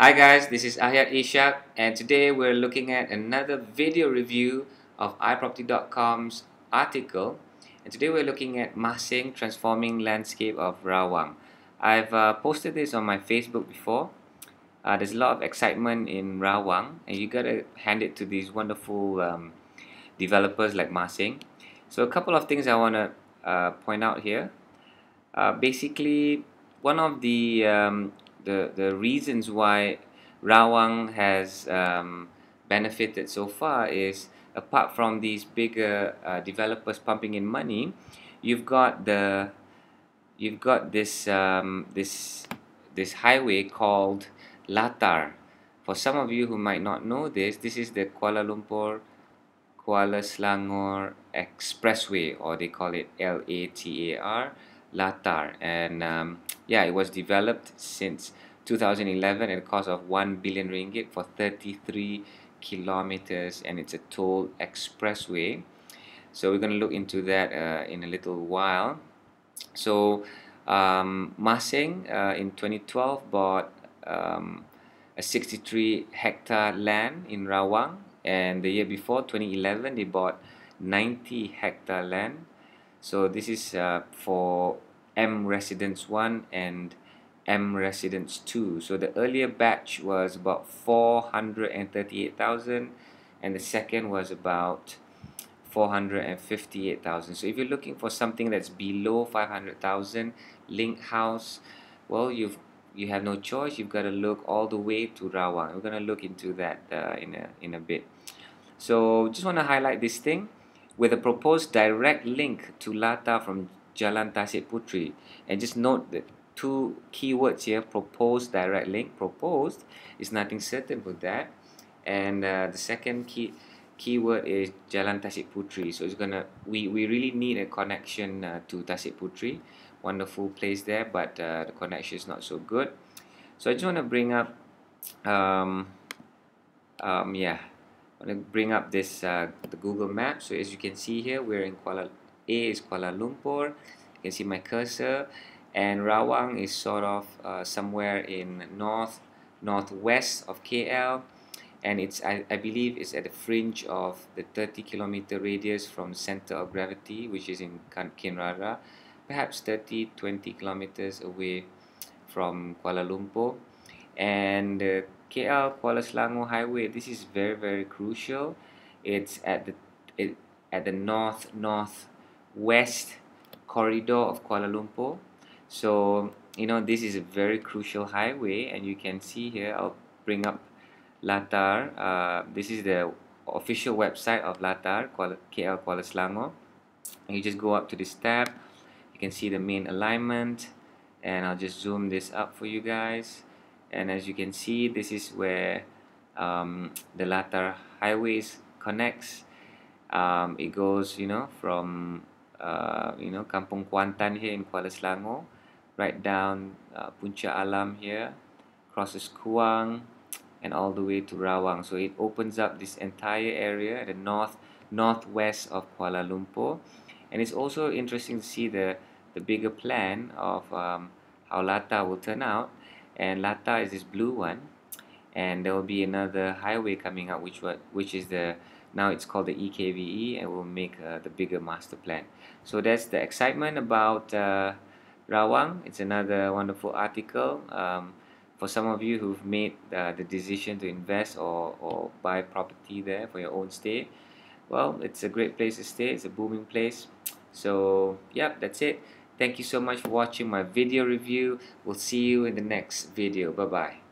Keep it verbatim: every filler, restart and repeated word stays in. Hi guys, this is Ahyat Ishak, and today we're looking at another video review of i property dot com's article, and today we're looking at Mah Sing transforming landscape of Rawang. I've uh, posted this on my Facebook before. Uh, there's a lot of excitement in Rawang, and you gotta hand it to these wonderful um, developers like Mah Sing. So a couple of things I want to uh, point out here. Uh, basically, one of the um, The, the reasons why Rawang has um, benefited so far is, apart from these bigger uh, developers pumping in money, you've got the you've got this um, this this highway called Latar. For some of you who might not know this, this is the Kuala Lumpur Kuala Selangor Expressway, or they call it L A T A R, Latar, and um, yeah, it was developed since two thousand eleven at a cost of one billion ringgit for thirty-three kilometers, and it's a toll expressway. So we're going to look into that uh, in a little while. So um, Mah Sing uh, in twenty twelve bought um, a sixty-three hectare land in Rawang, and the year before, twenty eleven, they bought ninety hectare land. So this is uh, for M Residence one and M Residence two. So the earlier batch was about four hundred thirty-eight thousand, and the second was about four hundred fifty-eight thousand. So if you're looking for something that's below five hundred thousand link house, well, you've you have no choice. You've got to look all the way to Rawang. We're gonna look into that uh, in a in a bit. So just want to highlight this thing, with a proposed direct link to Latar from Jalan Tasik Putri. And just note the two keywords here: proposed direct link. Proposed is nothing certain with that, and uh, the second key keyword is Jalan Tasik Putri. So it's gonna we we really need a connection uh, to Tasik Putri. Wonderful place there, but uh, the connection is not so good. So I just want to bring up, um, um, yeah. I'm going to bring up this uh, the Google map. So as you can see here, we're in Kuala. A is Kuala Lumpur. You can see my cursor, and Rawang is sort of uh, somewhere in north northwest of K L, and it's I, I believe it's at the fringe of the thirty kilometer radius from center of gravity, which is in Kinrara, perhaps thirty to twenty kilometers away from Kuala Lumpur. And uh, K L Kuala Selangor Highway, this is very very crucial. It's at the it, at the north northwest corridor of Kuala Lumpur. So you know, this is a very crucial highway, and you can see here, I'll bring up Latar. Uh, this is the official website of Latar Kuala, K L Kuala Selangor, and you just go up to this tab. You can see the main alignment, and I'll just zoom this up for you guys. And as you can see, this is where um, the Latar highways connects. Um, it goes, you know, from uh, you know, Kampung Kuantan here in Kuala Selangor, right down uh, Puncak Alam here, crosses Kuang, and all the way to Rawang. So it opens up this entire area at the north northwest of Kuala Lumpur, and it's also interesting to see the the bigger plan of um, how Latar will turn out. And Latar is this blue one, and there will be another highway coming up, which what which is the now it's called the E K V E, and will make uh, the bigger master plan. So that's the excitement about uh, Rawang. It's another wonderful article um, for some of you who've made uh, the decision to invest or or buy property there for your own stay. Well, it's a great place to stay. It's a booming place. So yep, that's it. Thank you so much for watching my video review. We'll see you in the next video. Bye-bye.